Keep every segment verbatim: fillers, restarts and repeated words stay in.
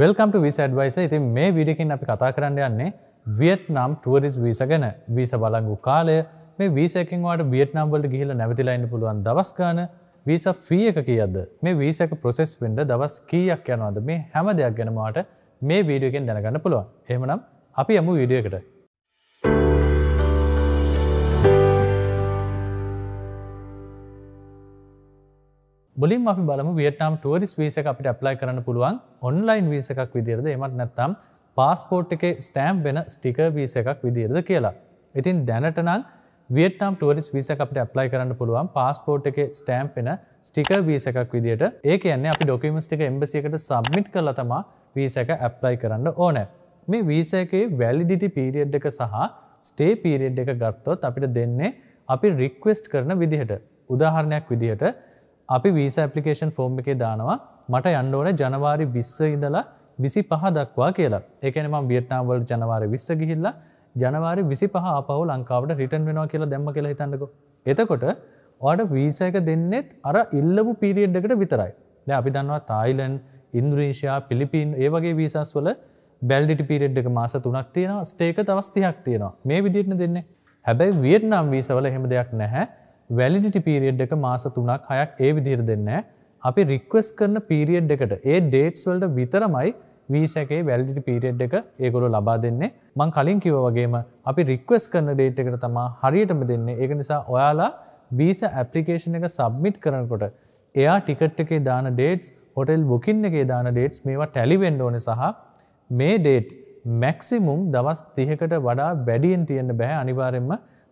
Welcome to Visa Advisor. ඉතින් මේ video එකෙන් අපි කතා කරන්න යන්නේ වියට්නාම් ටුවරිස්ට් වීසා ගැන. වීසා බලංගු කාලය, මේ වීසා එකෙන් ඔයාලට වියට්නාම් වලට ගිහිල්ලා නැවතිලා ඉන්න පුළුවන් දවස් ගාන, වීසා ෆී එක කීයද? මේ වීසා එක ප්‍රොසෙස් වෙන්න දවස් කීයක් යනවද? මේ හැම දෙයක් ගැනම ඔයාලට මේ වීඩියෝ එකෙන් දැනගන්න පුළුවන්. එහෙනම් අපි යමු වීඩියෝ එකට. මුලින්ම අපි බලමු වියට්නාම් ටුවරිස්ට් වීසා එක අපිට ඇප්ලයි කරන්න පුළුවන් ඔන්ලයින් වීසා එකක් විදියටද එහෙමත් නැත්නම් પાස්පෝර්ට් එකේ ස්ටෑම්ප් වෙන ස්ටිකර් වීසා එකක් විදියටද කියලා. ඉතින් දැනට නම් වියට්නාම් ටුවරිස්ට් වීසා එක අපිට ඇප්ලයි කරන්න පුළුවන් પાස්පෝර්ට් එකේ ස්ටෑම්ප් වෙන ස්ටිකර් වීසා එකක් විදියට. ඒ කියන්නේ අපි ડોකියුමන්ට්ස් ටික එම්බසි එකට සබ්මිට් කරලා තමයි වීසා එක ඇප්ලයි කරන්න ඕනේ. මේ වීසා එකේ වැලිඩිටි පීරියඩ් එක සහ ස්ටේ පීරියඩ් එක ගත්තොත් අපිට දෙන්නේ අපි රික්වෙස්ට් කරන විදියට. උදාහරණයක් විදියට අපි වීසා ඇප්ලිකේෂන් ෆෝම් එකේ දානවා මට යන්න ඕනේ ජනවාරි විස්ස ඉඳලා විසිපහ දක්වා කියලා. ඒ කියන්නේ මම වියට්නාම් වලට ජනවාරි විස්ස ගිහිල්ලා ජනවාරි විසිපහ ආපහු ලංකාවට රිටර්න් වෙනවා කියලා දැම්ම කියලා හිතන්නකෝ. එතකොට ඔයාලට වීසා එක දෙන්නෙත් අර ඉල්ලපු පීරියඩ් එකට විතරයි. දැන් අපි දන්නවා තායිලන්ඩ්, ඉන්දුනීසියා, පිලිපීන් ඒ වගේ වීසාස් වල වැලිඩිටි පීරියඩ් එක මාස තුනක් තියෙනවා, ස්ටේ එක දවස් තිහක් තියෙනවා. මේ විදිහටනේ දෙන්නේ. හැබැයි වියට්නාම් වීසා වල එහෙම දෙයක් නැහැ. වැලිඩිටි පීරියඩ් එක මාස තුනක් හයක් ඒ විදිහට දෙන්නේ. අපි රික්වෙස්ට් කරන පීරියඩ් එකට ඒ ඩේට්ස් වලට විතරමයි වීසා එකේ වැලිඩිටි පීරියඩ් එක ඒගොල්ලෝ ලබා දෙන්නේ. මම කලින් කිව්වා වගේම අපි රික්වෙස්ට් කරන ඩේට් එකට තමයි හරියටම දෙන්නේ. ඒක නිසා ඔයාලා වීසා ඇප්ලිකේෂන් එක සබ්මිට් කරනකොට එයා ටිකට් එකේ දාන ඩේට්ස්, හොටෙල් බුකින් එකේ දාන ඩේට්ස් මේවා ටැලි වෙන්න ඕනේ සහ මේ ඩේට් මැක්සිමම් දවස් තිහකට වඩා වැඩියෙන් තියෙන්න බෑ. අනිවාර්යයෙන්ම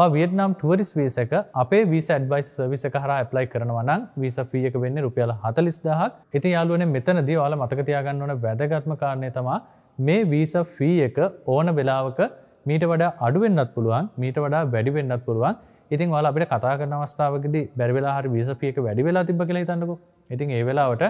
ඔයා වියට්නාම් ටුවරිස්ට් වීසා එක අපේ වීසා ඇඩ්වයිස් සර්විස් එක හරහා ඇප්ලයි කරනවා නම් වීසා ෆී එක වෙන්නේ රුපියල් හතළිස් දහසක්. ඉතින් යාළුවනේ මෙතනදී ඔයාලා මතක තියාගන්න ඕන වැදගත්ම කාරණේ තමයි මේ වීසා ෆී එක ඕන වෙලාවක මීට වඩා අඩු වෙන්නත් පුළුවන්, මීට වඩා වැඩි වෙන්නත් පුළුවන්. ඉතින් ඔයාලා අපිට කතා කරන අවස්ථාවකදී බැරි වෙලා හරි වීසා ෆී එක වැඩි වෙලා තිබ්බ කියලා හිතන්නකෝ. ඉතින් ඒ වෙලාවට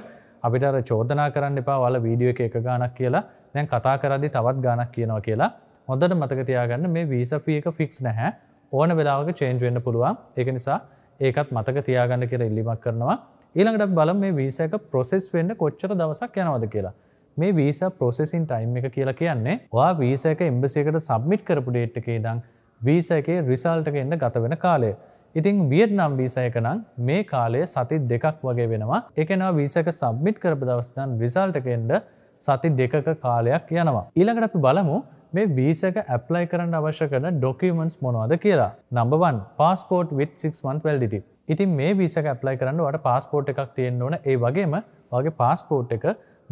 අපිට අර චෝදනා කරන්න එපා ඔයාලා වීඩියෝ එකේ එක ගාණක් කියලා දැන් කතා කරද්දී තවත් ගාණක් කියනවා කියලා. හොඳට මතක තියාගන්න මේ වීසා ෆී එක ෆික්ස් නැහැ. ඕන වෙලාවක චේන්ජ් වෙන්න පුළුවන්. ඒක නිසා ඒකත් මතක තියාගන්න කියලා ඉල්ලීමක් කරනවා. ඊළඟට අපි බලමු මේ වීසා එක ප්‍රොසෙස් වෙන්න කොච්චර දවසක් යනවද කියලා. මේ වීසා ප්‍රොසෙසින් ටයිම් එක කියලා කියන්නේ ඔයා වීසා එක එම්බසි එකට සබ්මිට් කරපු ඩේට් එකේ ඉඳන් වීසා එකේ රිසල්ට් එක එන්න ගත වෙන කාලය. ඉතින් වියට්නාම් වීසා එක නම් මේ කාලය සති දෙකක් වගේ වෙනවා. ඒ කියනවා වීසා එක සබ්මිට් කරපු දවස් ඉඳන් රිසල්ට් එක එන්න සති දෙකක කාලයක් යනවා. ඊළඟට අපි බලමු මේ වීසා එක ඇප්ලයි කරන්න අවශ්‍ය කරන ડોකියුමන්ට්ස් මොනවද කියලා. Number one passport with six month validity. ඉතින් මේ වීසා එක ඇප්ලයි කරන්න ඔයාට passport එකක් තියෙන්න ඕන. ඒ වගේම ඔයාගේ passport එක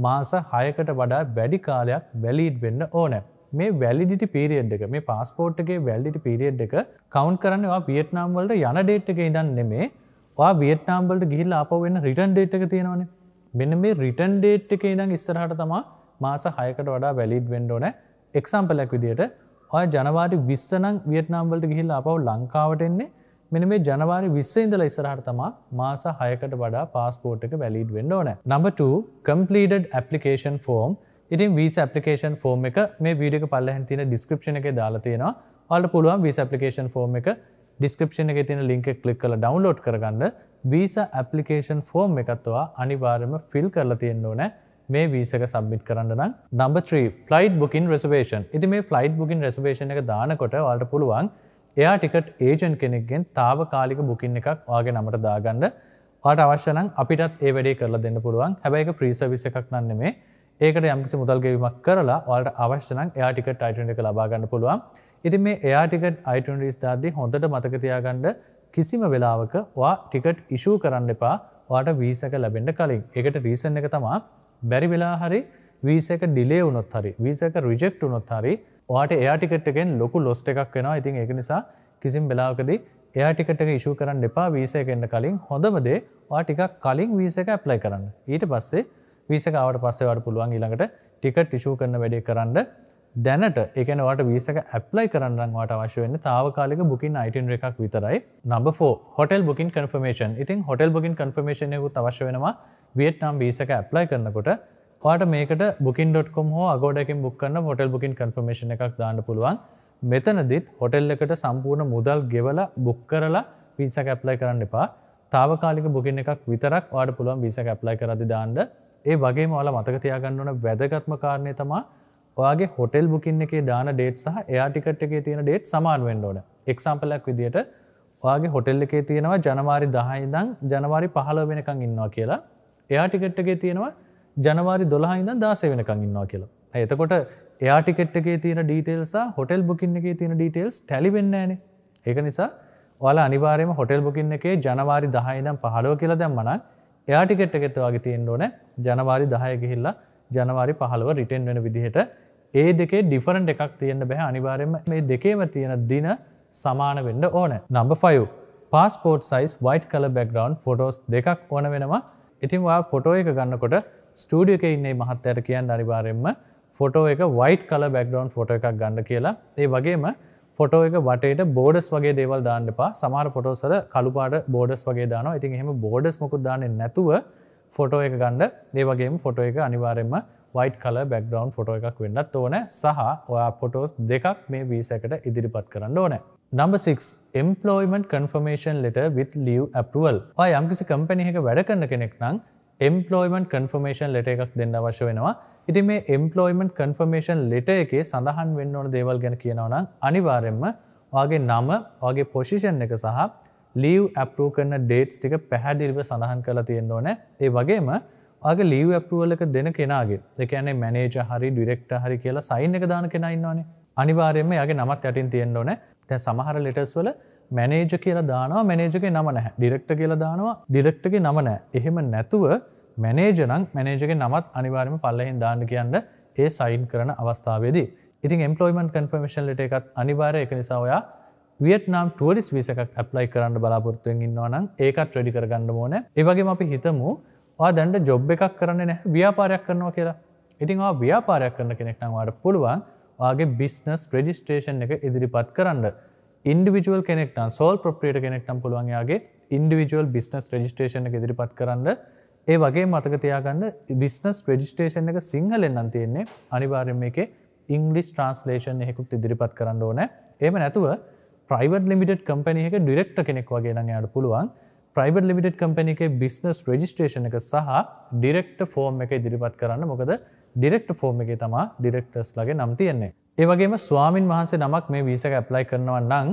මාස හයකට වඩා වැඩි කාලයක් වැලිඩ් වෙන්න ඕනේ. මේ වැලිඩිටි පීරියඩ් එක මේ પાස්පෝර්ට් එකේ වැලිඩිටි පීරියඩ් එක කවුන්ට් කරන්නේ ඔයා වියට්නාම් වලට යන ඩේට් එකේ ඉඳන් නෙමෙයි. ඔයා වියට්නාම් වලට ගිහිල්ලා ආපහු එන රිටර්න් ඩේට් එක තියෙනවනේ. මෙන්න මේ රිටර්න් ඩේට් එකේ ඉඳන් ඉස්සරහට තමයි මාස හයකට වඩා වැලිඩ් වෙන්න ඕනේ. එක්සැම්පල් එකක් විදියට ඔයා ජනවාරි විස්ස නම් වියට්නාම් වලට ගිහිල්ලා ආපහු ලංකාවට එන්නේ මෙන්න මේ ජනවාරි විස්ස ඉඳලා ඉස්සරහට තමයි මාස හයකට වඩා પાස්පෝර්ට් එක වැලිඩ් වෙන්න ඕනේ. Number two completed application form. ඉතින් visa application form එක මේ වීඩියෝ එක පල්ලෙහෙන් තියෙන description එකේ දාලා තියෙනවා. ඔයාලට පුළුවන් visa application form එක description එකේ තියෙන link එක click කරලා download කරගන්න. visa application form එකත් ඔයා අනිවාර්යයෙන්ම fill කරලා තියෙන්න ඕනේ මේ visa එක submit කරන්න නම්. Number three flight booking reservation. ඉතින් මේ flight booking reservation එක දානකොට ඔයාලට පුළුවන් එයා ටිකට් ඒජන්ට් කෙනෙක්ගෙන් තාවකාලික බුකින් එකක් ඔයාගේ නමට දාගන්න. ඔයාට අවශ්‍ය නම් අපිටත් ඒ වැඩේ කරලා දෙන්න පුළුවන්. හැබැයි ඒක ප්‍රී සර්විස් එකක් නන් නෙමෙයි. ඒකට යම්කිසි මුදල් ගෙවීමක් කරලා ඔයාලට අවශ්‍ය නම් එයා ටිකට් අයිඩෙන්ටි එක ලබා ගන්න පුළුවන්. ඉතින් මේ එයා ටිකට් අයිඩෙන්ටිස් දාද්දී හොඳට මතක තියාගන්න කිසිම වෙලාවක ඔයා ටිකට් ඉෂුව කරන්න එපා. ඔයාට වීසා එක ලැබෙන්න කලින්. ඒකට රීසන් එක තමයි බැරි වෙලා හරි වීසා එක ඩිලේ වුණොත් හරි වීසා එක රිජෙක්ට් වුණොත් හරි ඔයාට එයා ටිකට් එකෙන් ලොකු ලොස් එකක් වෙනවා. ඉතින් ඒක නිසා කිසිම වෙලාවකදී එයා ටිකට් එක ඉෂුව කරන්න එපා වීසා එක එන්න කලින්. හොඳම දේ ඔයා ටිකක් කලින් වීසා එක ඇප්ලයි කරන්න. ඊට පස්සේ වීසා එක ආවට පස්සේ ඔයාට පුළුවන් ඊළඟට ටිකට් ඉෂුව කරන වැඩේ කරන්න. දැනට ඒ කියන්නේ ඔයාලට වීසා එක ඇප්ලයි කරන්න නම් ඔයාලට අවශ්‍ය වෙන්නේ తాවකාලික booking itinerary එකක් විතරයි. number four hotel booking confirmation. ඉතින් hotel booking confirmation එකකුත් අවශ්‍ය වෙනවා වියට්නාම් වීසා එක ඇප්ලයි කරනකොට. ඔයාලට මේකට booking dot com හෝ agoda එකෙන් book කරන hotel booking confirmation එකක් දාන්න පුළුවන්. මෙතනදිත් hotel එකට සම්පූර්ණ මුදල් ගෙවලා book කරලා වීසා එක ඇප්ලයි කරන්න එපා. తాවකාලික booking එකක් විතරක් ඔයාලට පුළුවන් වීසා එක ඇප්ලයි කරද්දී දාන්න. ඒ වගේම ඔයාලා මතක තියාගන්න ඕන වැදගත්ම කාරණේ තමයි ඔයාගේ හොටෙල් බුකින් එකේ දාන ඩේට් සහ එයා ටිකට් එකේ තියෙන ඩේට් සමාන වෙන්න ඕන. එක්සැම්පල් එකක් විදියට ඔයාගේ හොටෙල් එකේ තියෙනවා ජනවාරි දහය ඉඳන් ජනවාරි පහළොව වෙනකන් ඉන්නවා කියලා. එයා ටිකට් එකේ තියෙනවා ජනවාරි දොළහ ඉඳන් දාසය වෙනකන් ඉන්නවා කියලා. හරි එතකොට එයා ටිකට් එකේ තියෙන ඩීටේල්ස් සහ හොටෙල් බුකින් එකේ තියෙන ඩීටේල්ස් ටැලි වෙන්නේ නැහනේ. ඒක නිසා ඔයාලා අනිවාර්යයෙන්ම හොටෙල් බුකින් එකේ ජනවාරි දහය ඉඳන් පහළොව කියලා දැම්මනම් එයා ටිකට් එකේත් ඔයාගේ තියෙන්න ඕන ජනවාරි දහය ගිහිල්ලා ජනවාරි පහළොව රිටර්න් වෙන විදිහට ඒ දෙකේ ඩිෆරන්ට් එකක් තියෙන්න බෑ අනිවාර්යයෙන්ම මේ දෙකේම තියෙන දින සමාන වෙන්න ඕන. number five passport size white color background photos දෙකක් ඕන වෙනවා. ඉතින් ඔයා ෆොටෝ එක ගන්නකොට ස්ටුඩියෝ එකේ ඉන්න මේ මහත්තයාට කියන්න අනිවාර්යයෙන්ම ෆොටෝ එක white color background ෆොටෝ එකක් ගන්න කියලා. ඒ වගේම ෆොටෝ එක වටේට බෝඩර්ස් වගේ දේවල් දාන්න එපා. සමහර ෆොටෝස් වල කළු පාට බෝඩර්ස් වගේ දානවා. ඉතින් එහෙම බෝඩර්ස් මොකුත් දාන්නේ නැතුව ෆොටෝ එක ගන්න. ඒ වගේම ෆොටෝ එක අනිවාර්යයෙන්ම white color background ෆොටෝ එකක් වෙන්නත් ඕන. සහ ඔයා ෆොටෝස් දෙකක් මේ වීසා එකට ඉදිරිපත් කරන්න ඕන. number six employment confirmation letter with leave approval. ඔයා යම්කිසි කම්පැනි එකක වැඩ කරන කෙනෙක් නම් employment confirmation letter එකක් දෙන්න අවශ්‍ය වෙනවා. ඉතින් මේ employment confirmation letter එකේ සඳහන් වෙන්න ඕන දේවල් ගැන කියනවා නම් අනිවාර්යයෙන්ම ඔයාගේ නම, ඔයාගේ position එක සහ leave approve කරන dates ටික පැහැදිලිව සඳහන් කරලා තියෙන්න ඕනේ. ඒ වගේම ඔයාගේ leave approval එක දෙන කෙනාගේ, ඒ කියන්නේ manager හරි director හරි කියලා sign එක දාන කෙනා ඉන්නවනේ. අනිවාර්යයෙන්ම එයාගේ නමත් යටින් තියෙන්න ඕනේ. දැන් සමහර letters වල manager කියලා දානවා, manager ගේ නම නැහැ. director කියලා දානවා, director ගේ නම නැහැ. එහෙම නැතුව manager නම් manager ගේ නමත් අනිවාර්යයෙන්ම පල්ලෙහින් දාන්න කියන්න ඒ sign කරන අවස්ථාවේදී. ඉතින් employment confirmation letter එකත් අනිවාර්යයි. ඒක නිසා ඔයා වියට්නාම් ටුවරිස් වීසා එකක් ඇප්ලයි කරන්න බලාපොරොත්තු වෙමින් ඉන්නවා නම් ඒකත් රෙඩි කරගන්න ඕනේ. ඒ වගේම අපි හිතමු ඔයා දැන් ජොබ් එකක් කරන්නේ නැහැ ව්‍යාපාරයක් කරනවා කියලා. ඉතින් ඔයා ව්‍යාපාරයක් කරන කෙනෙක් නම් ඔයාට පුළුවන් ඔයාගේ බිස්නස් රෙජිස්ට්‍රේෂන් එක ඉදිරිපත් කරන්න. ඉන්ඩිවිජුවල් කෙනෙක් නම් සෝල් ප්‍රොප්‍රයිටර් කෙනෙක් නම් පුළුවන් එයාගේ ඉන්ඩිවිජුවල් බිස්නස් රෙජිස්ට්‍රේෂන් එක ඉදිරිපත් කරන්න. ඒ වගේම මතක තියාගන්න බිස්නස් රෙජිස්ට්‍රේෂන් එක සිංහලෙන් නම් තියෙන්නේ අනිවාර්යයෙන්ම මේකේ ඉංග්‍රීසි ට්‍රාන්ස්ලේෂන් එකකුත් ඉදිරිපත් කරන්න ඕනේ. එහෙම නැතුව private limited company එක ඩිරෙක්ටර් කෙනෙක් වගේ නම් එයාට පුළුවන් private limited company එකේ business registration එක සහ director form එක ඉදිරිපත් කරන්න. මොකද director form එකේ තමයි directors ලගේ නම් තියෙන්නේ. ඒ වගේම ස්වාමින් වහන්සේ නමක් මේ වීසා එක apply කරනවා නම්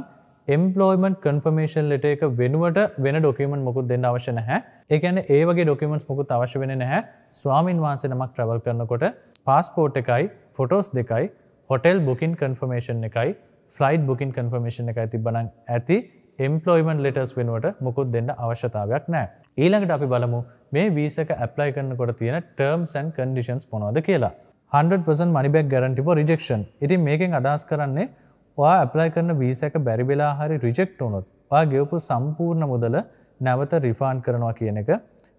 employment confirmation letter එක වෙනුවට වෙන document මොකුත් දෙන්න අවශ්‍ය නැහැ. ඒ කියන්නේ ඒ වගේ documents මොකුත් අවශ්‍ය වෙන්නේ නැහැ. ස්වාමින් වහන්සේ නමක් travel කරනකොට passport එකයි, photos දෙකයි, hotel booking confirmation එකයි ෆ්ලයිට් බුකින් කන්ෆර්මේෂන් එකයි තිබ්බනම් ඇති. එම්ප්ලොයිමන්ට් ලෙටර්ස් වෙනුවට මොකුත් දෙන්න අවශ්‍යතාවයක් නැහැ. ඊළඟට අපි බලමු මේ වීසා එක ඇප්ලයි කරනකොට තියෙන terms and conditions මොනවද කියලා. hundred percent money back guarantee for rejection. ඉතින් මේකෙන් අදහස් කරන්නේ ඔයා ඇප්ලයි කරන වීසා එක බැරි වෙලා හරි රිජෙක්ට් වුණොත් ඔයා ගෙවපු සම්පූර්ණ මුදල නැවත රිෆන්ඩ් කරනවා කියන එක.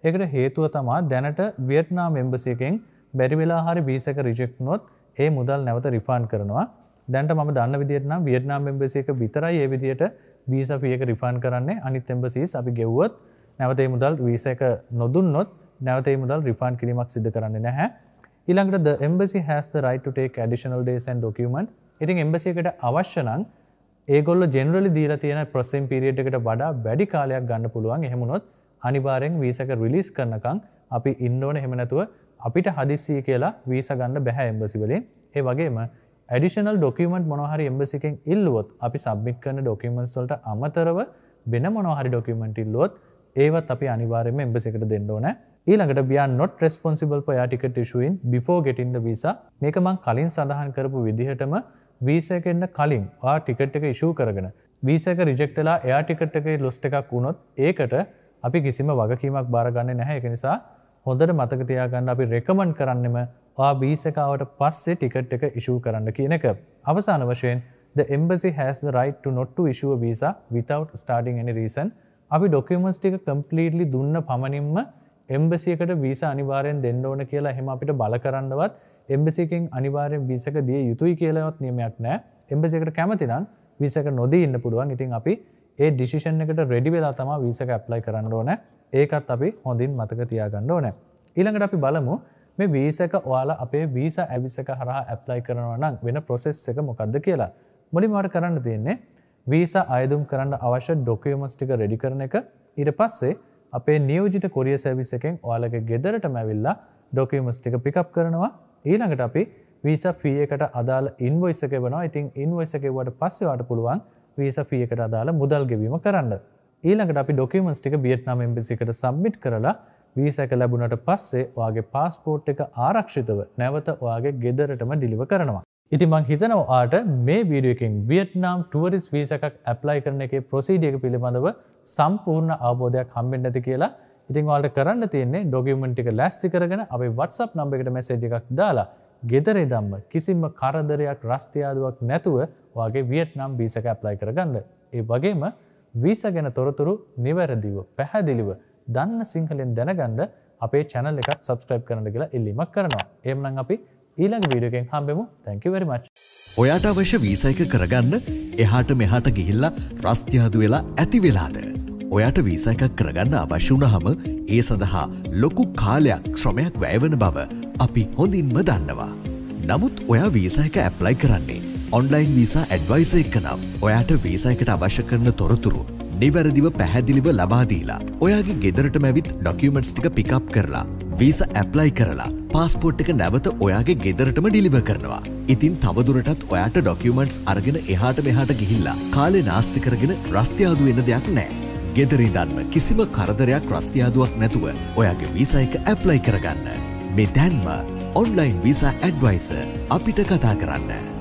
ඒකට හේතුව තමයි දැනට වියට්නාම් එම්බසි එකෙන් බැරි වෙලා හරි වීසා එක රිජෙක්ට් වුණොත් ඒ මුදල් නැවත රිෆන්ඩ් කරනවා. දැන්ට මම දන්න විදිහට නම් වියට්නාම් එම්බසි එක විතරයි ඒ විදිහට වීසා ෆී එක රිෆන්ඩ් කරන්නේ. අනිත් එම්බසීස් අපි ගෙවුවොත් නැවත ඒ මුදල් වීසා එක නොදුන්නොත් නැවත ඒ මුදල් රිෆන්ඩ් කිරීමක් සිදු කරන්නේ නැහැ. ඊළඟට the embassy has the right to take additional days and document. ඉතින් එම්බසි එකට අවශ්‍ය නම් ඒගොල්ලෝ ජෙනරලි දීලා තියෙන processing period එකට වඩා වැඩි කාලයක් ගන්න පුළුවන්. එහෙම වුණොත් අනිවාර්යෙන් වීසා එක රිලීස් කරනකම් අපි ඉන්න ඕනේ. එහෙම නැතුව අපිට හදිස්සිය කියලා වීසා ගන්න බෑ එම්බසි වලින්. ඒ වගේම additional document මොනවහරි embassy එකෙන් ඉල්ලුවොත් අපි submit කරන documents වලට අමතරව වෙන මොනවහරි document ඉල්ලුවොත් ඒවත් අපි අනිවාර්යයෙන්ම embassy එකට දෙන්න ඕනේ. ඊළඟට we are not responsible for air ticket issuing before getting the visa. මේක මම කලින් සඳහන් කරපු විදිහටම visa එක එන්න කලින් ඔයා ticket එක issue කරගෙන visa එක reject වෙලා air ticket එකේ lost එකක් වුණොත් ඒකට අපි කිසිම වගකීමක් බාර ගන්නෙ නැහැ. ඒක නිසා හොඳට මතක තියාගන්න අපි recommend කරන්නෙම ඔයා වීසා කාවට පස්සේ ටිකට් එක ඉෂුව කරන්න කියන එක. අවසාන වශයෙන් the embassy has the right to not to issue a visa without starting any reason. අපි documents ටික completely දුන්න පමණින්ම embassy එකට වීසා අනිවාර්යෙන් දෙන්න ඕන කියලා එහෙම අපිට බල කරන්නවත් embassy එකෙන් අනිවාර්යෙන් visa එක දිය යුතුයි කියලාවත් නියමයක් නැහැ. embassy එකට කැමති නම් visa එක නොදී ඉන්න පුළුවන්. ඉතින් අපි ඒ decision එකට ready වෙලා තමයි visa එක apply කරන්න ඕනේ. ඒකත් අපි හොඳින් මතක තියාගන්න ඕනේ. ඊළඟට අපි බලමු මේ visa එක ඔයාලා අපේ visa avis එක හරහා apply කරනවා නම් වෙන process එක මොකක්ද කියලා. මුලින්ම ඔයාලට කරන්න තියෙන්නේ visa අයදුම් කරන්න අවශ්‍ය documents ටික ready කරන එක. ඊට පස්සේ අපේ නියෝජිත courier service එකෙන් ඔයාලගේ ගෙදරටම ඇවිල්ලා documents ටික pick up කරනවා. ඊළඟට අපි visa fee එකට අදාළ invoice එක වෙනවා. ඉතින් invoice එක ගෙවුවට පස්සේ ඔයාලට පුළුවන් visa fee එකට අදාළ මුදල් ගෙවීම කරන්න. ඊළඟට අපි documents ටික Vietnam embassy එකට submit කරලා visa එක ලැබුණාට පස්සේ ඔයාගේ passport එක ආරක්ෂිතව නැවත ඔයාගේ ගෙදරටම deliver කරනවා. ඉතින් මම හිතනවා ඔයාට මේ වීඩියෝ එකෙන් Vietnam tourist visa එකක් apply කරන එකේ procedure එක පිළිබඳව සම්පූර්ණ අවබෝධයක් හම්බෙන්න ඇති කියලා. ඉතින් ඔයාලට කරන්න තියෙන්නේ document එක ලෑස්ති කරගෙන අපේ WhatsApp number එකට message එකක් දාලා ගෙදර ඉඳන්ම කිසිම කරදරයක් රස්තියාදුවක් නැතුව ඔයාගේ Vietnam visa එක apply කරගන්න. ඒ වගේම visa ගැන තොරතුරු නිවැරදිව පැහැදිලිව දන්න සිංහලෙන් දැනගන්න අපේ channel එකක් subscribe කරන්න කියලා ඉල්ලීමක් කරනවා. එහෙනම් අපි ඊළඟ වීඩියෝ එකෙන් හම්බෙමු. thank you very much. ඔයාට අවශ්‍ය වීසා එක කරගන්න එහාට මෙහාට ගිහිල්ලා රස්තියාදු වෙලා ඇති වෙලාද? ඔයාට වීසා එකක් කරගන්න අවශ්‍ය වුණාම ඒ සඳහා ලොකු කාලයක් ශ්‍රමයක් වැය වෙන බව අපි හොඳින්ම දන්නවා. නමුත් ඔයා වීසා එක apply කරන්නේ online visa advisor එක නම් ඔයාට වීසා එකට අවශ්‍ය කරන තොරතුරු නිවැරදිව පැහැදිලිව ලබා දීලා ඔයාගේ ගෙදරටම ඇවිත් ඩොකියුමන්ට්ස් ටික පික් අප් කරලා වීසා ඇප්ලයි කරලා පාස්පෝර්ට් එක නැවත ඔයාගේ ගෙදරටම ඩිලිවර් කරනවා. ඉතින් තවදුරටත් ඔයාට ඩොකියුමන්ට්ස් අරගෙන එහාට මෙහාට ගිහිල්ලා කාලේ නාස්ති කරගෙන රස්තියාදු වෙන දෙයක් නැහැ. ගෙදර ඉඳන්ම කිසිම කරදරයක් රස්තියාදුවක් නැතුව ඔයාගේ වීසා එක ඇප්ලයි කරගන්න. මේ දැන්ම online visa advisor අපිට කතා කරන්න.